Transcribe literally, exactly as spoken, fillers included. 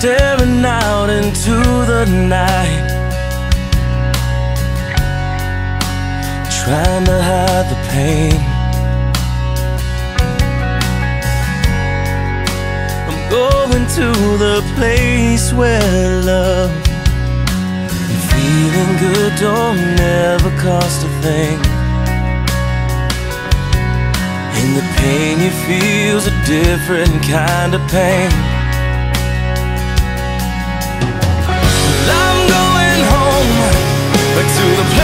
staring out into the night, trying to hide the pain. I'm going to the place where love and feeling good don't ever cost a thing. And the pain you feel's a different kind of pain. Well, I'm going home to the place